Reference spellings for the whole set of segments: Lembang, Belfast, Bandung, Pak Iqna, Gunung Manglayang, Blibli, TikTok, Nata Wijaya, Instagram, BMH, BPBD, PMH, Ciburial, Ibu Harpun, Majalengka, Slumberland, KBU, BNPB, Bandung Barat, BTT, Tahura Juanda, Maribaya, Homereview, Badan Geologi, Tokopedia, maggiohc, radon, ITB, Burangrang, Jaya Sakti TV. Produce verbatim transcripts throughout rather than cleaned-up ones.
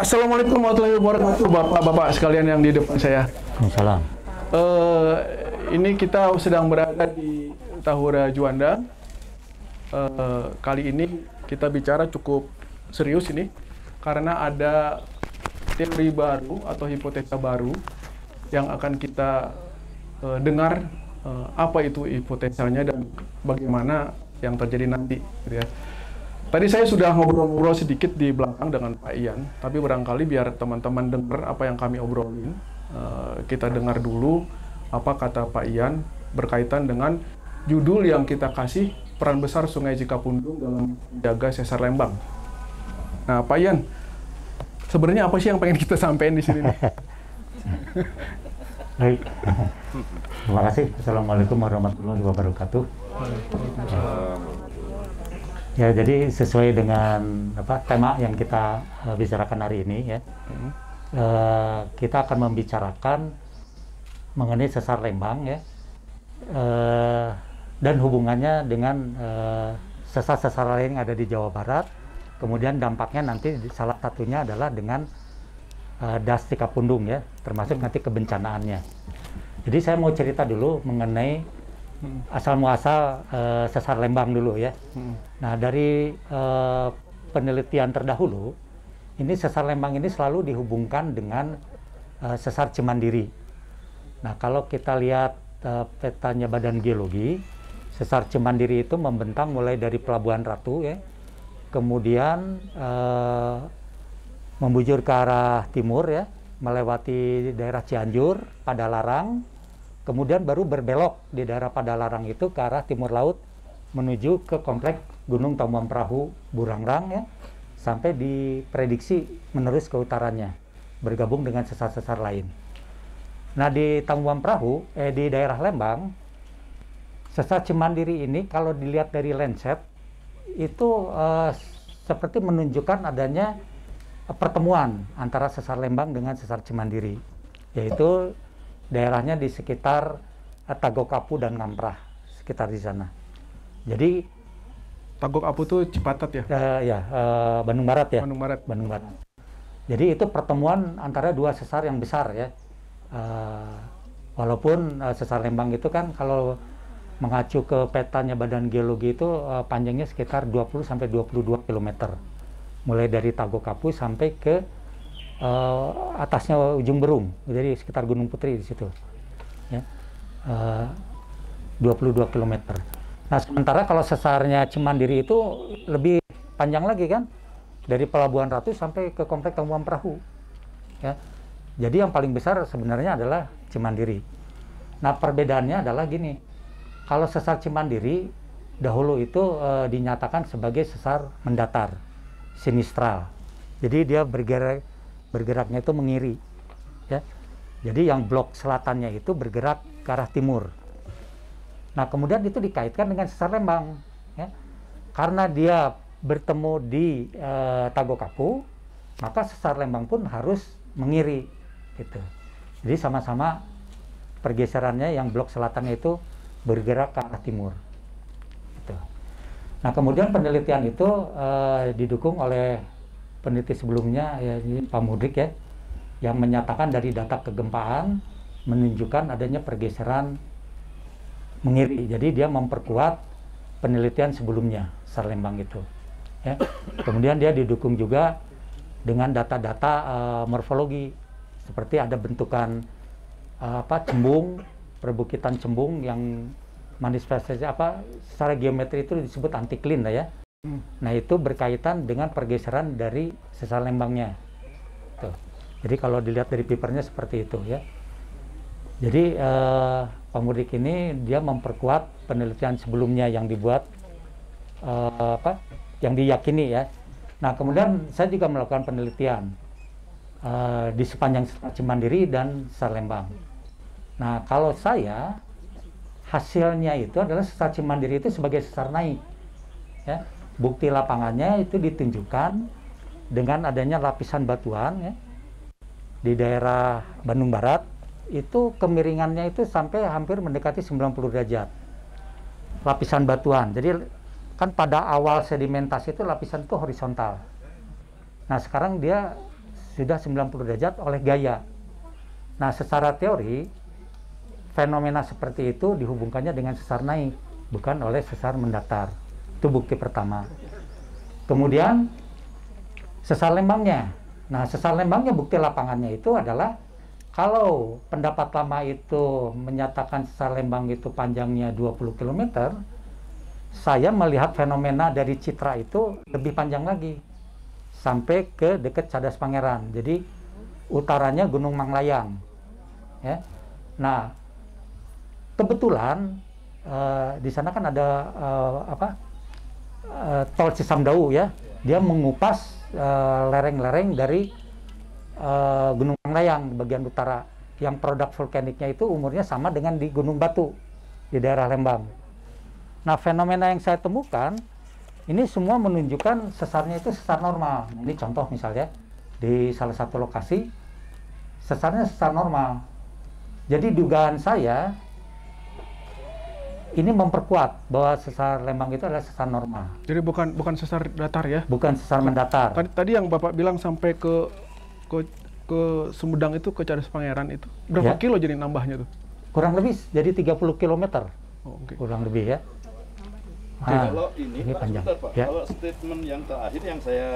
Assalamualaikum warahmatullahi wabarakatuh, bapak-bapak sekalian yang di depan saya. Salam. Uh, ini kita sedang berada di Tahura Juanda. Uh, kali ini kita bicara cukup serius ini, karena ada teori baru atau hipotesa baru yang akan kita uh, dengar uh, apa itu hipotesanya dan bagaimana yang terjadi nanti, gitu ya. Tadi saya sudah ngobrol-ngobrol sedikit di belakang dengan Pak Ian, tapi barangkali biar teman-teman dengar apa yang kami obrolin, uh, kita dengar dulu apa kata Pak Ian berkaitan dengan judul yang kita kasih, peran besar Sungai Cikapundung dalam menjaga Sesar Lembang. Nah, Pak Ian, sebenarnya apa sih yang pengen kita sampaikan di sini? Baik, terima kasih. Assalamualaikum warahmatullahi wabarakatuh. Ya, jadi sesuai dengan apa tema yang kita uh, bicarakan hari ini, ya, hmm. uh, kita akan membicarakan mengenai Sesar Lembang, ya, uh, dan hubungannya dengan sesar-sesar uh, lain yang ada di Jawa Barat. Kemudian dampaknya nanti salah satunya adalah dengan uh, Das Cikapundung, ya, termasuk hmm. nanti kebencanaannya. Jadi saya mau cerita dulu mengenai asal muasal uh, Sesar Lembang dulu, ya. Hmm. Nah, dari uh, penelitian terdahulu, ini Sesar Lembang ini selalu dihubungkan dengan uh, Sesar Cimandiri. Nah, kalau kita lihat uh, petanya Badan Geologi, Sesar Cimandiri itu membentang mulai dari Pelabuhan Ratu, ya, kemudian uh, membujur ke arah timur, ya, melewati daerah Cianjur, Padalarang. Kemudian baru berbelok di daerah Padalarang itu ke arah timur laut menuju ke kompleks Gunung Tambang Perahu Burangrang, ya, sampai diprediksi menerus ke utaranya bergabung dengan sesar-sesar lain. Nah, di Tambang Perahu eh di daerah Lembang, Sesar Cimandiri ini kalau dilihat dari landset itu eh, seperti menunjukkan adanya pertemuan antara Sesar Lembang dengan Sesar Cimandiri, yaitu daerahnya di sekitar Tagogapu dan Ngamprah, sekitar di sana. Jadi Tagogapu itu Cipatat, ya? Uh, ya, uh, Bandung Barat, ya. Bandung Barat. Bandung Barat. Jadi itu pertemuan antara dua sesar yang besar, ya. Uh, walaupun uh, Sesar Lembang itu kan kalau mengacu ke petanya Badan Geologi itu uh, panjangnya sekitar dua puluh sampai dua puluh dua kilometer. Mulai dari Tagogapu sampai ke Uh, atasnya ujung Berung, jadi sekitar Gunung Putri di situ, ya, uh, dua puluh dua kilometer. Nah, sementara kalau sesarnya Cimandiri itu lebih panjang lagi, kan, dari Pelabuhan Ratu sampai ke kompleks Tambang Perahu, ya. Jadi yang paling besar sebenarnya adalah Cimandiri. Nah, perbedaannya adalah gini, kalau sesar Cimandiri dahulu itu uh, dinyatakan sebagai sesar mendatar, sinistral. Jadi dia bergerak bergeraknya itu mengiri, ya. Jadi yang blok selatannya itu bergerak ke arah timur. Nah, kemudian itu dikaitkan dengan Sesar Lembang, ya. Karena dia bertemu di e, Tagogapu, maka Sesar Lembang pun harus mengiri, gitu. Jadi sama-sama pergeserannya yang blok selatannya itu bergerak ke arah timur, gitu. Nah, kemudian penelitian itu e, didukung oleh peneliti sebelumnya, ya, Pak Mudrik, ya, yang menyatakan dari data kegempaan menunjukkan adanya pergeseran mengiri. Jadi dia memperkuat penelitian sebelumnya Sesar Lembang itu, ya. Kemudian dia didukung juga dengan data-data uh, morfologi, seperti ada bentukan uh, apa cembung, perbukitan cembung yang manifestasi apa secara geometri itu disebut antiklin, lah, ya. Nah, itu berkaitan dengan pergeseran dari Sesar Lembangnya. Tuh. Jadi kalau dilihat dari papernya seperti itu, ya. Jadi eh, Pak Mudrik ini dia memperkuat penelitian sebelumnya yang dibuat eh, apa? yang diyakini, ya. Nah, kemudian saya juga melakukan penelitian eh, di sepanjang Sesar Cimandiri dan Sesar Lembang. Nah, kalau saya hasilnya itu adalah Sesar Cimandiri itu sebagai sesar naik, ya. Bukti lapangannya itu ditunjukkan dengan adanya lapisan batuan, ya, di daerah Bandung Barat itu kemiringannya itu sampai hampir mendekati sembilan puluh derajat lapisan batuan. Jadi kan pada awal sedimentasi itu lapisan itu horizontal. Nah, sekarang dia sudah sembilan puluh derajat oleh gaya. Nah, secara teori, fenomena seperti itu dihubungkannya dengan sesar naik, bukan oleh sesar mendatar. Itu bukti pertama. Kemudian, sesar Lembangnya. Nah, sesar Lembangnya bukti lapangannya itu adalah kalau pendapat lama itu menyatakan sesar Lembang itu panjangnya dua puluh kilometer, saya melihat fenomena dari citra itu lebih panjang lagi, sampai ke dekat Cadas Pangeran. Jadi, utaranya Gunung Manglayang. Ya. Nah, kebetulan uh, di sana kan ada uh, apa uh, tol Cisamdau ya. Dia mengupas lereng-lereng uh, dari uh, Gunung Manglayang bagian utara, yang produk vulkaniknya itu umurnya sama dengan di Gunung Batu di daerah Lembang. Nah, fenomena yang saya temukan ini semua menunjukkan sesarnya itu sesar normal. Ini contoh misalnya di salah satu lokasi sesarnya sesar normal. Jadi dugaan saya ini memperkuat bahwa sesar Lembang itu adalah sesar normal. Jadi bukan bukan sesar datar ya? Bukan sesar mendatar. Tadi, tadi yang Bapak bilang sampai ke ke, ke Sumedang itu, ke Cadas Pangeran itu, berapa ya? Kilo jadi nambahnya tuh? Kurang lebih jadi tiga puluh kilometer. Oh, okay. Kurang lebih ya. Okay. Ah, kalau ini, ini Pak, panjang. Sebentar, Pak. Ya? Kalau statement yang terakhir yang saya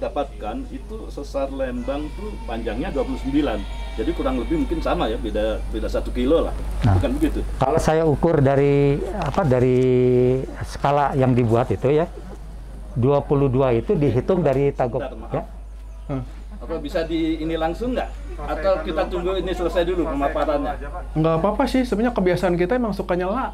dapatkan itu sesar Lembang tuh panjangnya dua puluh sembilan, jadi kurang lebih mungkin sama ya, beda beda satu kilo lah, nah, bukan begitu? Kalau saya ukur dari apa dari skala yang dibuat itu ya, dua puluh dua itu dihitung dari Tagok. Ya? Hmm. Apa bisa di ini langsung nggak? Atau kita tunggu ini selesai dulu pemaparannya? Nggak apa-apa sih, sebenarnya kebiasaan kita emang suka nyela.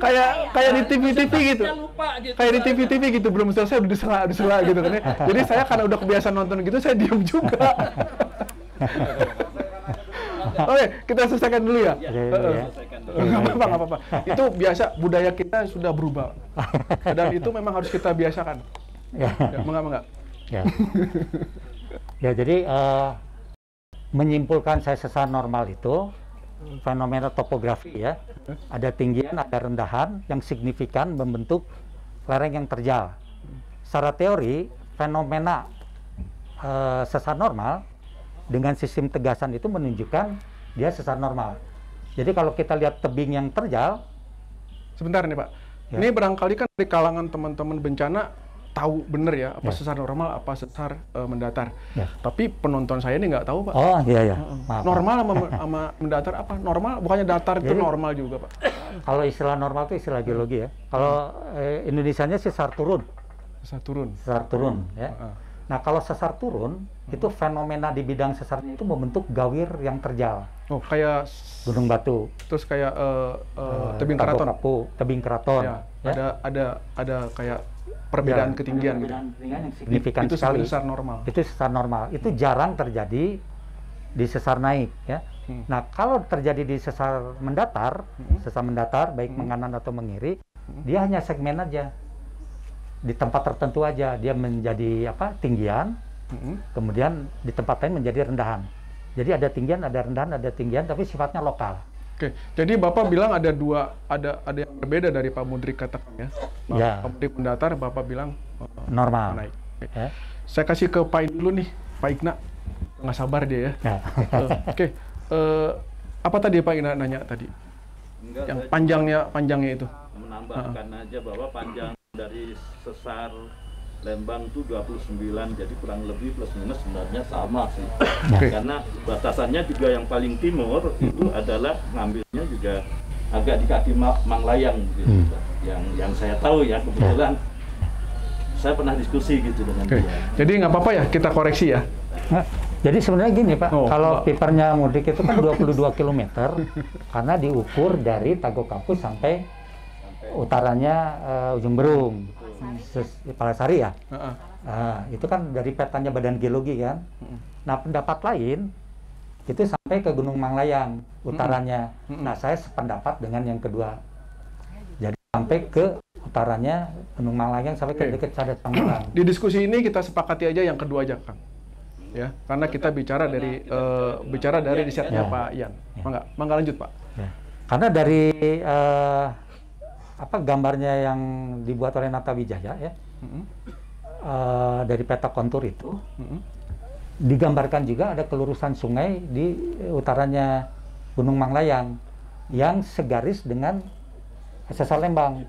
Kayak kayak di T V T V gitu. Kayak di T V T V gitu, belum selesai udah disela, disela gitu kan. Jadi saya karena udah kebiasaan nonton gitu, saya diem juga. Oke, kita selesaikan dulu ya. Ya, ya, ya. Nggak apa-apa, nggak apa-apa. Itu biasa, budaya kita sudah berubah. Dan itu memang harus kita biasakan. Ya, enggak, enggak. Ya. Ya, jadi uh, menyimpulkan saya sesar normal itu, fenomena topografi ya. Ada tinggian, ada rendahan yang signifikan membentuk lereng yang terjal. Secara teori, fenomena uh, sesar normal dengan sistem tegasan itu menunjukkan dia sesar normal. Jadi kalau kita lihat tebing yang terjal, sebentar nih Pak, ya. Ini barangkali kan di kalangan teman-teman bencana tahu bener ya apa ya. Sesar normal, apa sesar uh, mendatar. Ya. Tapi penonton saya ini nggak tahu Pak. Oh iya ya. Maaf, normal sama, sama mendatar apa? Normal bukannya datar jadi, itu normal juga Pak? Kalau istilah normal itu istilah geologi ya. Kalau eh, Indonesianya sesar turun. Sesar turun. Sesar turun. Ya. Uh. Nah, kalau sesar turun, hmm. itu fenomena di bidang sesarnya itu membentuk gawir yang terjal. Oh, kayak Gunung Batu. Terus kayak uh, uh, tebing keraton. Tagogapu, tebing keraton. Ya, ya? Ada ada ada kayak perbedaan ya, ketinggian. Perbedaan gitu. Ketinggian yang signifikan itu sekali. Sesar normal. Itu sesar normal. Itu jarang terjadi di sesar naik. Ya. Hmm. Nah, kalau terjadi di sesar mendatar, hmm. sesar mendatar baik hmm. menganan atau mengiri, hmm. dia hanya segmen aja. Di tempat tertentu aja dia menjadi apa tinggian, mm-hmm. kemudian di tempat lain menjadi rendahan. Jadi ada tinggian, ada rendahan, ada tinggian, tapi sifatnya lokal. Oke, jadi Bapak bilang ada dua, ada ada yang berbeda dari Pak Mudrik katakan ya. Bapak, ya. Pak Mudrik mendatar, Bapak bilang uh, normal. Naik. Ya. Saya kasih ke Pak dulu nih, Pak Iqna, nggak sabar dia ya. Ya. uh, Oke, okay. uh, apa tadi Pak Iqna nanya tadi? Enggak, yang panjangnya panjangnya itu? Menambahkan uh-huh. aja bahwa panjang dari sesar Lembang itu dua puluh sembilan, jadi kurang lebih plus minus sebenarnya sama sih. Okay. Karena batasannya juga yang paling timur hmm. itu adalah ngambilnya juga agak di kaki Manglayang gitu. Hmm. Yang yang saya tahu ya, kebetulan saya pernah diskusi gitu dengan okay. dia. Jadi nggak apa-apa ya kita koreksi ya. Nah, jadi sebenarnya gini Pak, oh, kalau papernya Mudrik itu kan dua puluh dua kilometer karena diukur dari Tagogapu sampai utaranya uh, Ujung Berung, Palasari ya. Uh -uh. Uh, itu kan dari petanya Badan Geologi kan. Uh -uh. Nah, pendapat lain itu sampai ke Gunung Manglayang utaranya. Uh -uh. Uh -uh. Nah, saya sependapat dengan yang kedua. Jadi sampai ke utaranya Gunung Manglayang sampai ke dekat Cadas Pangeran. Di diskusi ini kita sepakati aja yang kedua aja Kang. Ya, karena kita bicara dari uh, bicara dari risetnya ya. Pak Ian. Ya. Mangga, mangga lanjut Pak. Ya. Karena dari uh, apa gambarnya yang dibuat oleh Nata Wijaya ya, mm-hmm. uh, dari peta kontur itu, mm-hmm. digambarkan juga ada kelurusan sungai di utaranya Gunung Manglayang yang segaris dengan Sesar Lembang.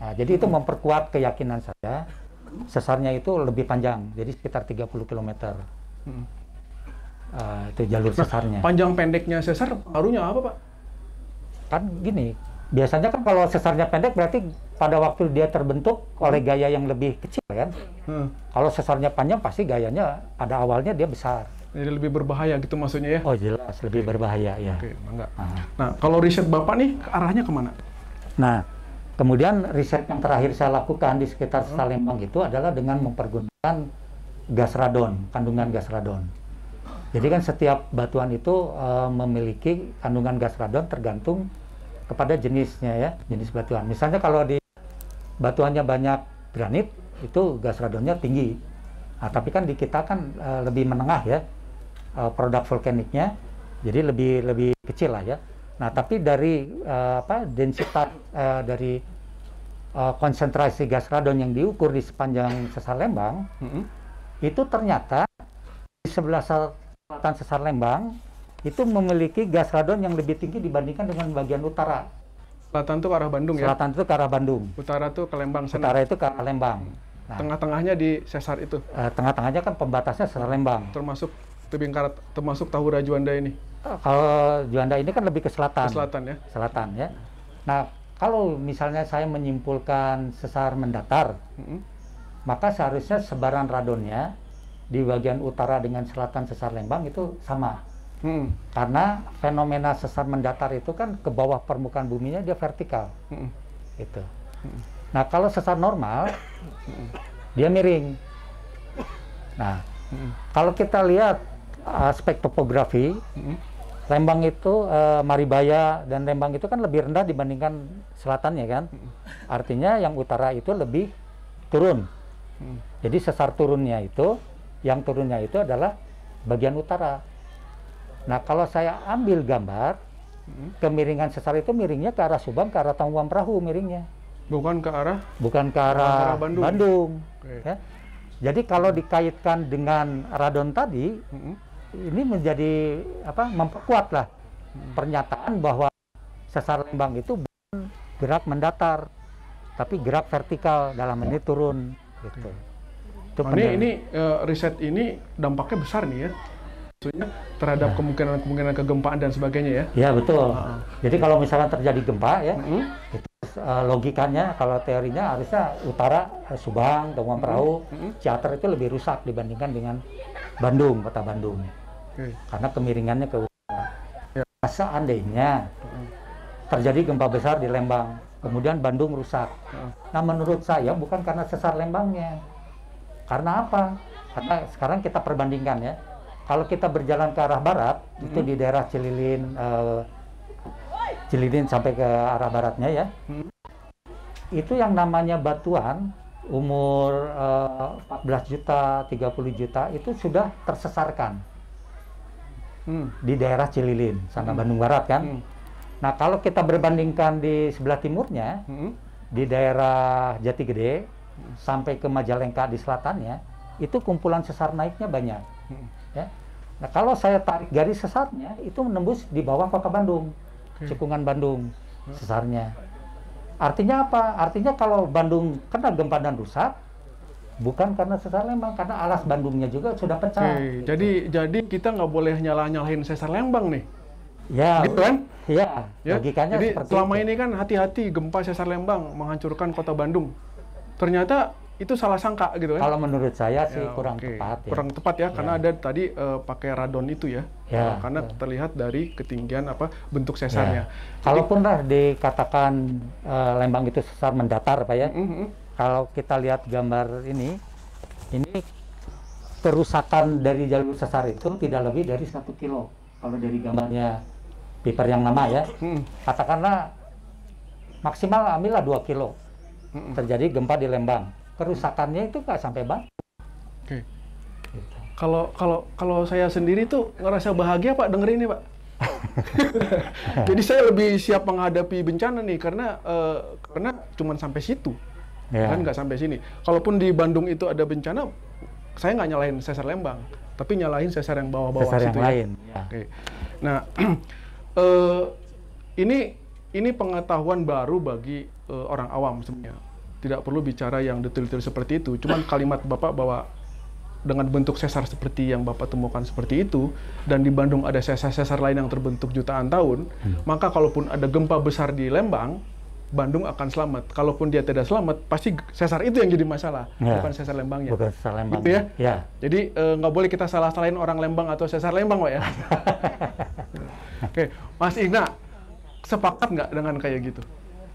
Nah, jadi itu memperkuat keyakinan saya, sesarnya itu lebih panjang, jadi sekitar tiga puluh kilometer. Hmm. Uh, itu jalur sesarnya. Nah, panjang pendeknya sesar, pengaruhnya apa, Pak? Kan gini, biasanya kan kalau sesarnya pendek berarti pada waktu dia terbentuk oleh gaya yang lebih kecil, kan? Hmm. Kalau sesarnya panjang pasti gayanya pada awalnya dia besar. Jadi lebih berbahaya gitu maksudnya ya? Oh jelas, lebih okay. berbahaya ya. Oke, okay, enggak. Nah, nah kalau riset Bapak nih, arahnya kemana? Nah, kemudian riset yang terakhir saya lakukan di sekitar Sesar Lembang itu adalah dengan mempergunakan gas radon, kandungan gas radon. Jadi kan setiap batuan itu uh, memiliki kandungan gas radon tergantung kepada jenisnya ya, jenis batuan. Misalnya kalau di batuannya banyak granit, itu gas radonnya tinggi. Nah, tapi kan di kita kan uh, lebih menengah ya, uh, produk vulkaniknya, jadi lebih lebih kecil lah ya. Nah, tapi dari uh, apa, densitas uh, dari uh, konsentrasi gas radon yang diukur di sepanjang Sesar Lembang, mm-hmm. itu ternyata di sebelah selatan Sesar Lembang itu memiliki gas radon yang lebih tinggi dibandingkan dengan bagian utara. Selatan itu ke arah Bandung ya? Selatan itu ke arah Bandung. Utara itu ke Lembang sana? Utara itu ke arah Lembang. Nah, tengah-tengahnya di Sesar itu? Uh, tengah-tengahnya kan pembatasnya Sesar Lembang. Termasuk tebing karat, termasuk Tahura Juanda ini? Kalau Juanda ini kan lebih ke selatan. Ke selatan ya. Selatan ya. Nah, kalau misalnya saya menyimpulkan sesar mendatar, mm-hmm. maka seharusnya sebaran radonnya di bagian utara dengan selatan Sesar Lembang itu sama. Mm. Karena fenomena sesar mendatar itu kan ke bawah permukaan buminya dia vertikal. Mm. Itu. Mm. Nah, kalau sesar normal, mm. dia miring. Nah, mm. kalau kita lihat aspek topografi, mm. Lembang itu, eh, Maribaya dan Lembang itu kan lebih rendah dibandingkan selatannya kan. Artinya yang utara itu lebih turun. Hmm. Jadi sesar turunnya itu, yang turunnya itu adalah bagian utara. Nah kalau saya ambil gambar, hmm. kemiringan sesar itu miringnya ke arah Subang, ke arah Tangguhan Perahu miringnya. Bukan ke arah? Bukan ke arah, arah Bandung. Bandung. Okay. Ya. Jadi kalau dikaitkan dengan radon tadi, hmm. ini menjadi apa, memperkuatlah hmm. pernyataan bahwa Sesar Lembang itu bukan gerak mendatar, tapi gerak vertikal dalam menit turun. Gitu. Itu oh, ini ini uh, riset ini dampaknya besar nih ya, maksudnya terhadap kemungkinan-kemungkinan ya. Kegempaan dan sebagainya ya. Iya betul. Ah. Jadi kalau misalnya terjadi gempa ya, hmm. itu uh, logikanya kalau teorinya harusnya utara uh, Subang, Tangguhan Perahu, hmm. Ciater itu lebih rusak dibandingkan dengan Bandung, Kota Bandung. Okay. Karena kemiringannya ke utara. Yeah. Seandainya terjadi gempa besar di Lembang, kemudian Bandung rusak. Uh. Nah, menurut saya bukan karena sesar Lembangnya. Karena apa? Karena sekarang kita perbandingkan ya. Kalau kita berjalan ke arah barat, mm-hmm. itu di daerah Cililin, uh, Cililin sampai ke arah baratnya ya. Mm-hmm. Itu yang namanya batuan umur uh, empat belas juta, tiga puluh juta itu sudah tersesarkan. Hmm. Di daerah Cililin, sana hmm. Bandung Barat kan. Hmm. Nah kalau kita berbandingkan di sebelah timurnya, hmm. di daerah Jatigede hmm. sampai ke Majalengka di selatannya, itu kumpulan sesar naiknya banyak. Hmm. Ya. Nah kalau saya tarik garis sesarnya, itu menembus di bawah Kota Bandung, okay. Cekungan Bandung, hmm. sesarnya. Artinya apa? Artinya kalau Bandung kena gempa dan rusak, bukan karena sesar Lembang, karena alas Bandungnya juga sudah pecah. Oke, gitu. Jadi jadi kita nggak boleh nyalah-nyalahin sesar Lembang nih? Ya. Gitu kan? Ya, ya. Logikanya jadi seperti selama itu. Ini kan hati-hati gempa sesar Lembang menghancurkan Kota Bandung. Ternyata itu salah sangka gitu kan? Kalau menurut saya sih ya, kurang okay. tepat ya. Kurang tepat ya, ya. Karena ada tadi uh, pakai radon itu ya. Ya nah, karena ya. Terlihat dari ketinggian apa bentuk sesarnya. Ya. Kalaupun lah dikatakan uh, Lembang itu sesar mendatar Pak ya. Mm-hmm. Kalau kita lihat gambar ini, ini kerusakan dari jalur sesar itu tidak lebih dari satu kilo. Kalau dari gambarnya paper yang lama ya, hmm. katakanlah maksimal ambillah dua kilo. Hmm. Terjadi gempa di Lembang, kerusakannya itu nggak sampai banget. Oke. Gitu. Kalau kalau kalau saya sendiri tuh ngerasa bahagia Pak dengerin ini Pak. Jadi saya lebih siap menghadapi bencana nih, karena uh, karena cuman sampai situ, yeah. kan nggak sampai sini. Kalaupun di Bandung itu ada bencana, saya nggak nyalahin Sesar Lembang, tapi nyalahin Sesar yang bawah-bawah situ. Yang lain. Ya. Okay. Nah, uh, ini ini pengetahuan baru bagi uh, orang awam sebenarnya. Tidak perlu bicara yang detail-detail seperti itu. Cuman kalimat Bapak bahwa dengan bentuk sesar seperti yang Bapak temukan seperti itu, dan di Bandung ada sesar-sesar lain yang terbentuk jutaan tahun, hmm. maka kalaupun ada gempa besar di Lembang, Bandung akan selamat. Kalaupun dia tidak selamat, pasti sesar itu yang jadi masalah, ya. bukan sesar Lembangnya. Bukan sesar Lembang. Gitu ya? Ya. Jadi eh, nggak boleh kita salah-salahin orang Lembang atau sesar Lembang, Pak ya. Oke, Mas Iqna, sepakat nggak dengan kayak gitu?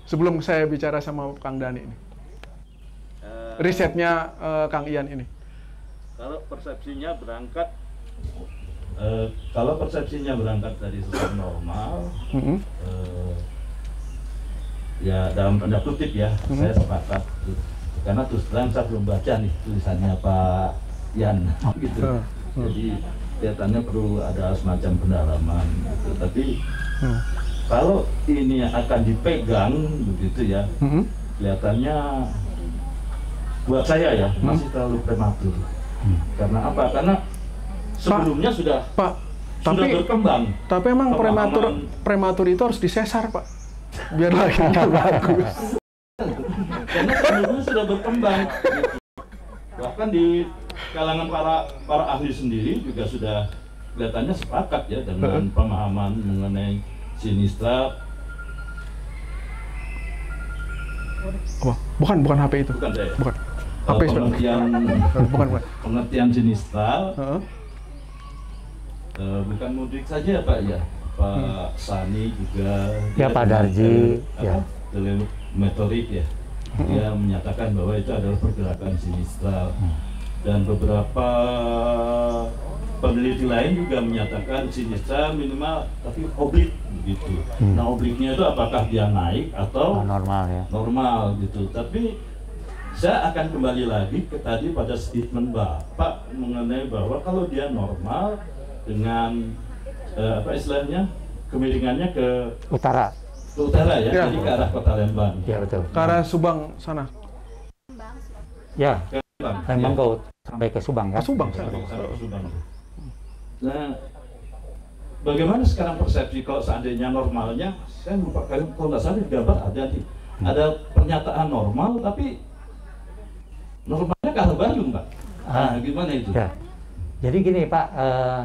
Sebelum saya bicara sama Kang Dani ini, uh, risetnya uh, Kang Ian ini. Kalau persepsinya berangkat, uh, kalau persepsinya berangkat dari sesar normal. Mm-hmm. uh, Ya, dalam tanda kutip ya, hmm. saya sepakat. Karena terus terang saya belum baca nih tulisannya Pak Ian gitu. Hmm. Jadi kelihatannya perlu ada semacam pendalaman gitu. Tapi hmm. kalau ini akan dipegang begitu ya, hmm. kelihatannya buat saya ya hmm. masih terlalu prematur. Hmm. Karena apa? Karena sebelumnya Pak, sudah Pak, sudah tapi, berkembang. Tapi emang prematur prematur itu harus disesar, Pak. Biar lainnya bagus. Karena sebelumnya sudah berkembang gitu. Bahkan di kalangan para para ahli sendiri juga sudah kelihatannya sepakat ya dengan pemahaman mengenai sinistra. Oh, bukan bukan H P itu. Bukan saya. Bukan. H P uh, pengertian, bukan, bukan. Pengertian sinistra. Uh-huh. uh, bukan mudik saja Pak ya. Pak hmm. Sani juga, ya Pak Darji, ya telemetrik ya, dia hmm. menyatakan bahwa itu adalah pergerakan sinistra, hmm. dan beberapa peneliti lain juga menyatakan sinistra minimal tapi oblik gitu. Hmm. Nah obliknya itu apakah dia naik atau nah, normal ya? Normal gitu. Tapi saya akan kembali lagi ke tadi pada statement Bapak mengenai bahwa kalau dia normal dengan Uh, apa istilahnya kemiringannya ke utara, ke utara ya, ya. Jadi ke arah kota Lembang. Ya betul. Ke arah Subang sana. Lembang. Ya. Ke Lembang. Lembang ya. Ke sampai ke Subang ya. Ke Subang. Ke Subang. Ke Subang. Nah, bagaimana sekarang persepsi kalau seandainya normalnya? Saya lupa kalau nggak salah di gambar ada nih, hmm. ada pernyataan normal tapi normalnya ke arah Bandung Pak. Ah gimana itu? Ya. Jadi gini Pak. Uh,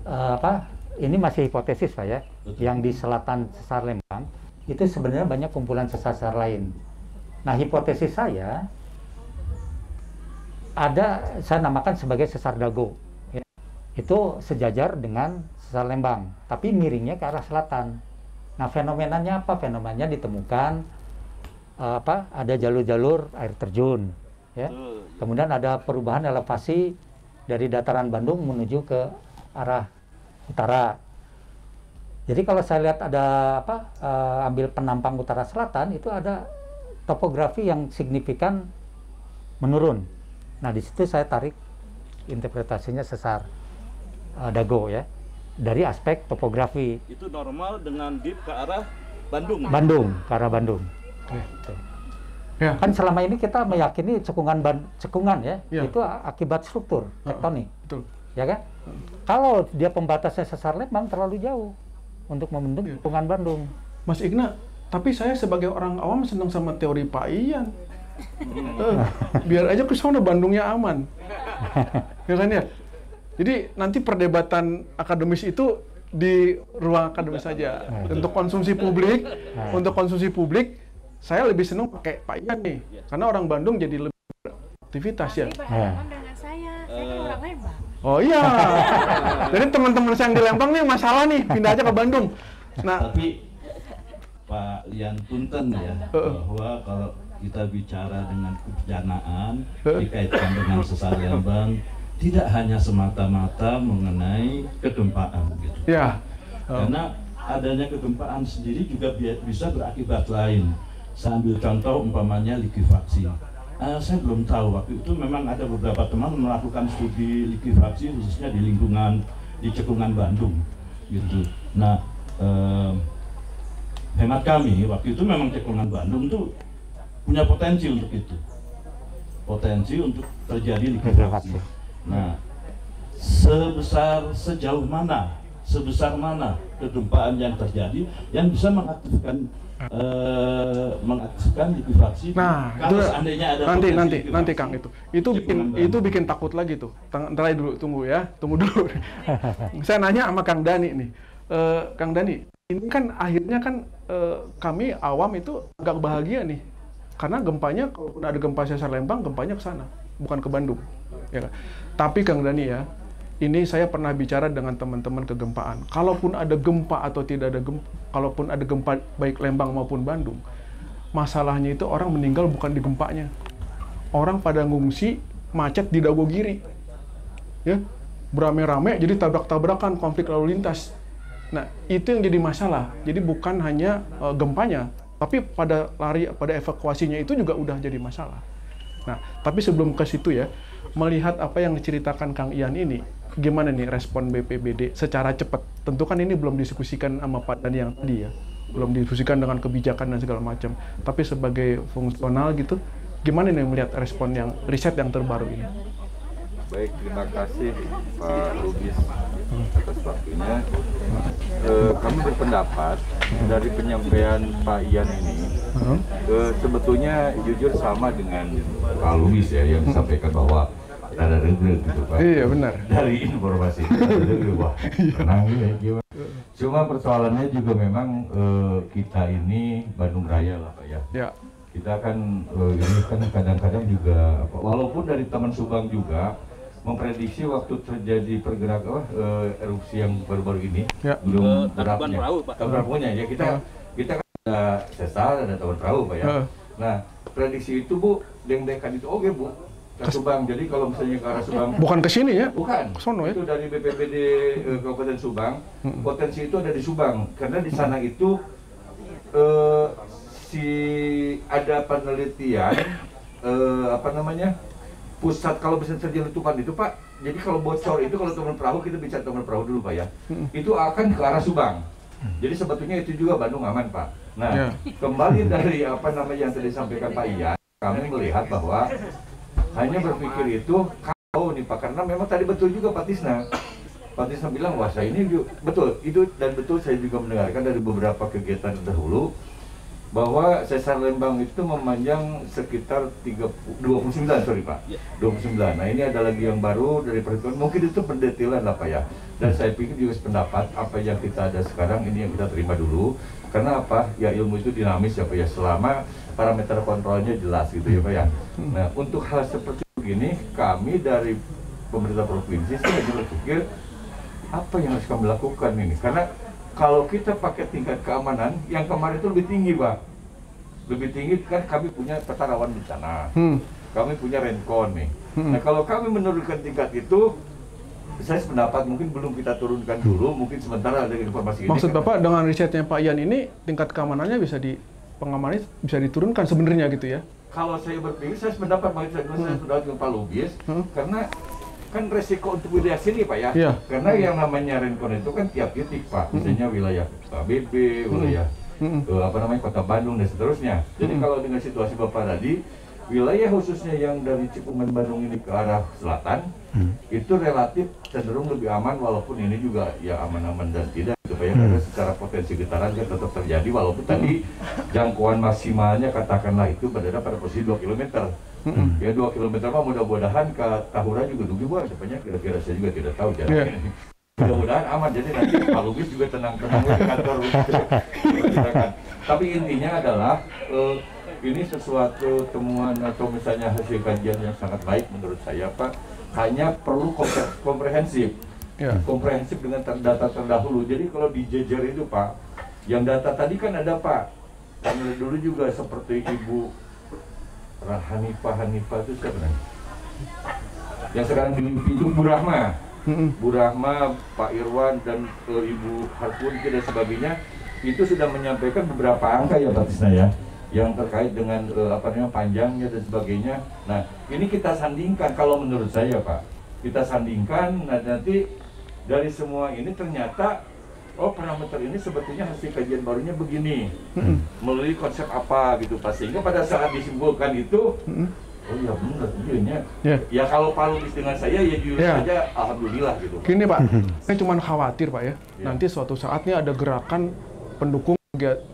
Uh, apa ini masih hipotesis Pak ya. Betul. Yang di selatan sesar Lembang itu sebenarnya banyak kumpulan sesar-sesar lain. Nah hipotesis saya ada saya namakan sebagai sesar Dago ya. Itu sejajar dengan sesar Lembang tapi miringnya ke arah selatan. Nah fenomenanya apa? Fenomenanya ditemukan uh, apa ada jalur-jalur air terjun ya. Kemudian ada perubahan elevasi dari dataran Bandung menuju ke arah utara. Jadi kalau saya lihat ada apa uh, ambil penampang utara selatan itu ada topografi yang signifikan menurun. Nah di situ saya tarik interpretasinya sesar uh, Dago ya dari aspek topografi. Itu normal dengan dip ke arah Bandung. Bandung ke arah Bandung. Ya. Ya. Kan selama ini kita meyakini cekungan ban cekungan ya, ya itu akibat struktur tektonik. Betul. Ya kan? Kalau dia pembatasnya sesar Lembang terlalu jauh untuk membendung cekungan ya. Bandung. Mas Iqna, tapi saya sebagai orang awam senang sama teori Pak Ian. Hmm. Biar aja ke sana Bandungnya aman. Ya kan ya? Jadi nanti perdebatan akademis itu di ruang akademis saja. Nah. Untuk konsumsi publik, nah. untuk konsumsi publik saya lebih senang pakai Pak Ian nih. Karena orang Bandung jadi lebih beraktivitas ya. Nah. Oh iya, jadi teman-teman yang di Lembang nih masalah nih, pindah aja ke Bandung. Nah, tapi Pak Ian punten ya, bahwa kalau kita bicara dengan kebencanaan dikaitkan dengan sesar Lembang, tidak hanya semata-mata mengenai kegempaan gitu. Ya. Karena adanya kegempaan sendiri juga bisa berakibat lain. Saya ambil contoh umpamanya likuifaksi. Uh, saya belum tahu, waktu itu memang ada beberapa teman melakukan studi likuifaksi khususnya di lingkungan di Cekungan Bandung. gitu. Nah, eh, hemat kami waktu itu memang Cekungan Bandung tuh punya potensi untuk itu, potensi untuk terjadi likuifaksi. Nah, sebesar sejauh mana, sebesar mana kegempaan yang terjadi yang bisa mengaktifkan eh, mengaktifkan likuifaksi. Nah, kalau itu, seandainya ada nanti nanti likuifaksi, nanti Kang itu itu bikin Bandung. Itu bikin takut lagi tuh. Ntar dulu, tunggu ya, tunggu dulu. Saya nanya sama Kang Dani nih, eh, Kang Dani. Ini kan akhirnya kan eh, kami awam itu agak bahagia nih, karena gempanya kalau ada gempa Sesar Lembang, gempanya ke sana, bukan ke Bandung. Ya. Tapi Kang Dani ya, ini saya pernah bicara dengan teman-teman kegempaan. Kalaupun ada gempa atau tidak ada gempa, kalaupun ada gempa baik Lembang maupun Bandung, masalahnya itu orang meninggal bukan di gempanya, orang pada ngungsi macet di Dagogiri, ya berame-rame jadi tabrak-tabrakan konflik lalu lintas. Nah, itu yang jadi masalah. Jadi bukan hanya uh, gempanya, tapi pada lari pada evakuasinya itu juga udah jadi masalah. Nah, tapi sebelum ke situ ya, melihat apa yang diceritakan Kang Ian ini, gimana nih respon B P B D secara cepat? Tentu kan ini belum diskusikan sama Pak Dani yang tadi ya, belum diskusikan dengan kebijakan dan segala macam. Tapi sebagai fungsional gitu, gimana nih melihat respon yang riset yang terbaru ini? Baik, terima kasih Pak Lubis atas waktunya. E, kami berpendapat dari penyampaian Pak Ian ini, e, sebetulnya jujur sama dengan Pak Lubis ya yang sampaikan bahwa ada reg-reg gitu Pak. Iya benar. Dari informasi wah, tenang ya jiwa. Cuma persoalannya juga memang e, kita ini Bandung Raya lah Pak ya. Ya. Kita kan e, ini kan kadang-kadang juga walaupun dari teman Subang juga memprediksi waktu terjadi pergerakan uh, erupsi yang baru-baru ini ya. Belum terapnya tahun punya ya kita ya. Kita kan ada sesar ada tahun perahu Pak ya. Ya. Nah prediksi itu Bu deng-dengkan itu oke Bu ke Subang jadi kalau misalnya ke arah Subang bukan ke sini ya bukan Sono, ya? Itu dari B P B D uh, Kabupaten Subang hmm. Potensi itu ada di Subang karena di sana itu uh, si ada penelitian uh, apa namanya pusat kalau bisa terjadi letupan itu Pak, jadi kalau bocor itu kalau teman perahu kita bicara teman perahu dulu Pak ya, itu akan ke arah Subang. Jadi sebetulnya itu juga Bandung aman Pak. Nah yeah. Kembali dari apa namanya yang tadi sampaikan Pak Ian, kami melihat bahwa hanya berpikir itu kalau nih Pak, karena memang tadi betul juga Pak Tisna, Pak Tisna bilang wah saya ini betul itu dan betul saya juga mendengarkan dari beberapa kegiatan terdahulu. Bahwa Sesar Lembang itu memanjang sekitar tiga puluh, dua puluh sembilan, sorry Pak, dua puluh sembilan. Nah ini ada lagi yang baru dari perhitungan, mungkin itu pendetilan lah Pak ya. Dan saya pikir juga sependapat apa yang kita ada sekarang ini yang kita terima dulu. Karena apa? Ya ilmu itu dinamis ya Pak ya, selama parameter kontrolnya jelas gitu ya Pak ya. Nah untuk hal seperti begini, kami dari pemerintah provinsi saya juga berpikir apa yang harus kami lakukan ini. Karena kalau kita pakai tingkat keamanan, yang kemarin itu lebih tinggi, Pak. Lebih tinggi kan kami punya peta rawan bencana. Hmm. Kami punya rencon nih. Hmm. Nah, kalau kami menurunkan tingkat itu, saya sependapat mungkin belum kita turunkan dulu, mungkin sementara ada informasi. Maksud ini, Bapak kan? Dengan risetnya Pak Ian ini, tingkat keamanannya bisa di pengamanannya bisa diturunkan sebenarnya gitu ya? Kalau saya berpikir, saya sependapat, makanya hmm. saya sudah dengan Pak Lubis, hmm. karena kan resiko untuk wilayah sini Pak ya, ya. Karena yang namanya rencon itu kan tiap titik Pak, misalnya wilayah K B B, wilayah hmm. eh, apa namanya Kota Bandung dan seterusnya. Jadi hmm. kalau dengan situasi Bapak tadi, wilayah khususnya yang dari Cekungan Bandung ini ke arah selatan hmm. itu relatif cenderung lebih aman walaupun ini juga ya aman-aman dan tidak gitu Pak ya, hmm. karena secara potensi getaran kan tetap terjadi walaupun tadi jangkauan maksimalnya katakanlah itu berada pada posisi dua kilometer. Mm-hmm. Ya dua kilometer mah mudah-mudahan ke Tahura juga dulu sebanyak kira-kira saya juga tidak tahu jaraknya. Yeah. Mudah-mudahan aman jadi nanti Pak Lubis juga tenang-tenang di kantor. Tapi intinya adalah uh, ini sesuatu temuan atau misalnya hasil kajian yang sangat baik menurut saya Pak. Hanya perlu komprehensif. Yeah. Komprehensif dengan data terdahulu. Jadi kalau dijejer itu Pak, yang data tadi kan ada Pak. Kami dulu juga seperti Ibu Hanifah, Hanifah itu siapa namanya? Yang sekarang di itu Bu Rahma, Bu Rahma, Pak Irwan dan uh, Ibu Harpun dan sebagainya itu sudah menyampaikan beberapa angka ya Pak Tisna ya, yang terkait dengan uh, apa namanya panjangnya dan sebagainya. Nah ini kita sandingkan kalau menurut saya Pak, kita sandingkan. Nah nanti dari semua ini ternyata oh parameter ini sebetulnya hasil kajian barunya begini, hmm. melalui konsep apa gitu Pak, sehingga pada saat disimpulkan itu, hmm. oh iya benar, iya yeah. ya kalau Pak Lubis dengan saya ya jujur yeah. saja alhamdulillah gitu. Gini Pak, saya cuma khawatir Pak ya, yeah. nanti suatu saatnya ada gerakan pendukung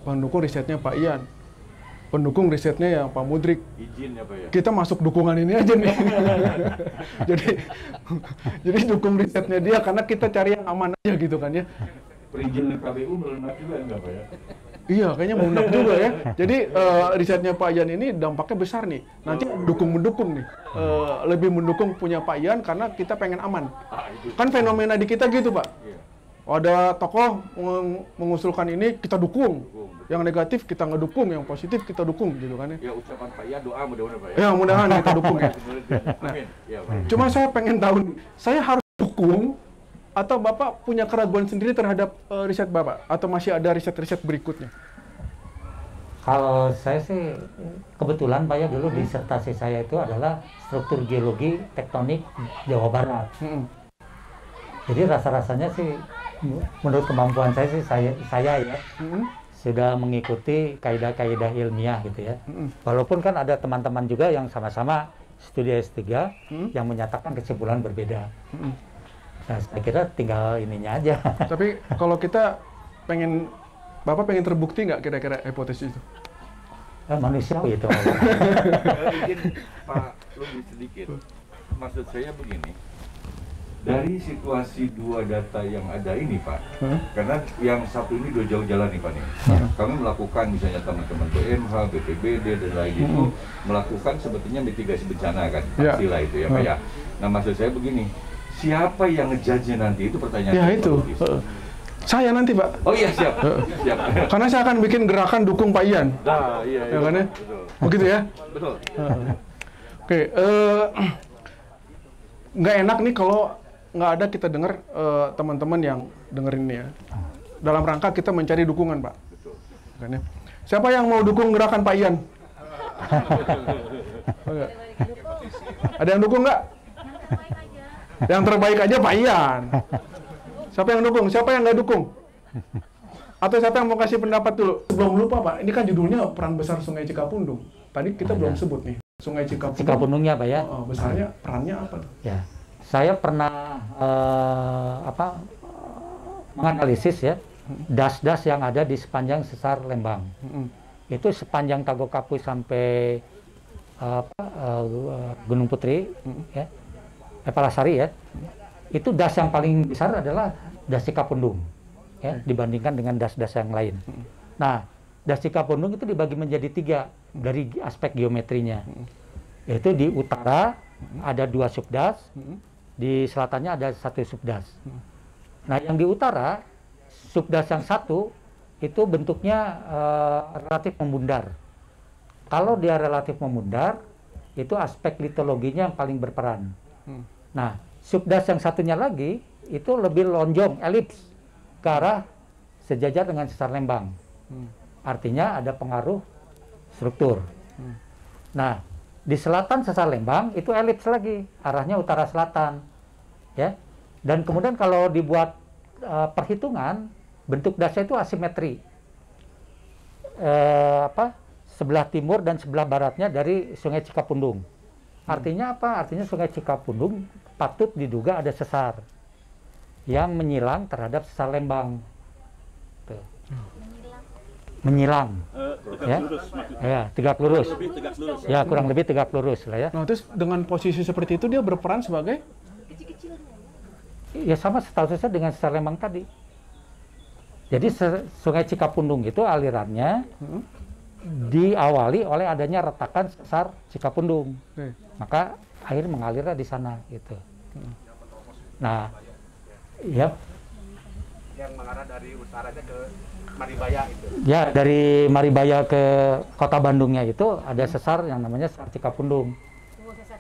pendukung risetnya Pak Ian, pendukung risetnya ya Pak Mudrik. Izin ya Pak ya. Kita masuk dukungan ini aja nih. Jadi jadi dukung risetnya dia karena kita cari yang aman aja gitu kan ya. Perizinan K B U melenak juga enggak Pak ya? Iya, kayaknya melenak juga ya. Jadi uh, risetnya Pak Ian ini dampaknya besar nih. Nanti dukung-mendukung nih. Uh, lebih mendukung punya Pak Ian karena kita pengen aman. Kan fenomena di kita gitu Pak. Ada tokoh mengusulkan ini, kita dukung. dukung yang negatif kita ngedukung, yang positif kita dukung, gitu kan ya. Ya ucapan Pak Ian, doa mudah-mudahan Pak Ian. Ya mudah-mudahan kita dukung ya. Nah, ya Pak. Cuma saya pengen tahu, saya harus dukung atau Bapak punya keraguan sendiri terhadap uh, riset Bapak? Atau masih ada riset-riset berikutnya? Kalau saya sih, kebetulan Pak ya dulu hmm. disertasi saya itu adalah struktur geologi tektonik Jawa Barat. Hmm. Jadi rasa-rasanya sih, menurut kemampuan saya sih, saya, saya ya, mm-hmm. sudah mengikuti kaidah-kaidah ilmiah gitu ya. Mm-hmm. Walaupun kan ada teman-teman juga yang sama-sama studi S tiga mm-hmm. yang menyatakan kesimpulan berbeda. Mm-hmm. Nah, saya kira tinggal ininya aja. Tapi kalau kita pengen, Bapak pengen terbukti nggak kira-kira hipotesis itu? Eh, manusia itu. Mungkin Pak Lubis sedikit, maksud saya begini. Dari situasi dua data yang ada ini Pak, hmm? karena yang satu ini udah jauh jalan nih Pak nih. Hmm. Kami melakukan misalnya teman-teman P M H, B P B D dan lain hmm. itu melakukan sebetulnya mitigasi bencana kan, yeah. istilah itu ya Pak hmm. ya. Nah maksud saya begini, siapa yang ngejudge nanti itu pertanyaan. Ya itu. Uh, saya nanti Pak. Oh iya siap. Uh, siap. Karena saya akan bikin gerakan dukung Pak Ian. Nah iya. Ya, kan, ya? Betul. Begitu ya. Betul. Uh, Oke, okay. uh, nggak enak nih kalau nggak ada kita dengar uh, teman-teman yang dengerin ini ya. Dalam rangka kita mencari dukungan, Pak. Betul. Kan, ya? Siapa yang mau dukung gerakan Pak Ian? Ada yang dukung nggak? Yang terbaik aja Pak Ian. Siapa yang dukung? Siapa yang nggak dukung? Atau siapa yang mau kasih pendapat dulu? Belum lupa, Pak. Ini kan judulnya Peran Besar Sungai Cikapundung. Tadi kita ada. Belum sebut nih. Sungai Cikapundung. Cikapundungnya, Pak, ya? Oh, besarnya, perannya apa? Ya. Saya pernah uh, apa, menganalisis ya das-das yang ada di sepanjang Sesar Lembang. Mm-hmm. Itu sepanjang Tagogapu sampai uh, uh, Gunung Putri, mm-hmm. ya, eh, Palasari ya. Itu das yang paling besar adalah das Cikapundung ya, mm-hmm. dibandingkan dengan das-das yang lain. Mm-hmm. Nah, das Cikapundung itu dibagi menjadi tiga dari aspek geometrinya, mm-hmm. yaitu di utara mm-hmm. ada dua subdas. Mm-hmm. Di selatannya ada satu subdas. Nah, yang di utara, subdas yang satu, itu bentuknya uh, relatif membundar. Kalau dia relatif membundar, itu aspek litologinya yang paling berperan. Hmm. Nah, subdas yang satunya lagi, itu lebih lonjong, elips, ke arah sejajar dengan Sesar Lembang. Hmm. Artinya ada pengaruh struktur. Hmm. Nah, di selatan Sesar Lembang itu elips lagi, arahnya utara selatan, ya. Dan kemudian kalau dibuat uh, perhitungan, bentuk dasnya itu asimetri, uh, apa, sebelah timur dan sebelah baratnya dari Sungai Cikapundung. Artinya apa? Artinya Sungai Cikapundung patut diduga ada sesar yang menyilang terhadap Sesar Lembang. Tuh. Menyilang, uh, ya? Lurus, ya, tegak lurus, kurang lebih tegak lurus ya, kurang hmm. lebih tegak lurus lah ya. Nah, terus dengan posisi seperti itu dia berperan sebagai? Ya sama statusnya dengan Sesar Lembang tadi. Jadi Sungai Cikapundung itu alirannya hmm. diawali oleh adanya retakan Sesar Cikapundung, hmm. maka air mengalirnya di sana gitu. Hmm. Nah, ya. Yang mengarah dari utaranya ke Maribaya itu. Ya, dari Maribaya ke Kota Bandungnya itu ada sesar yang namanya Sesar Cikapundung.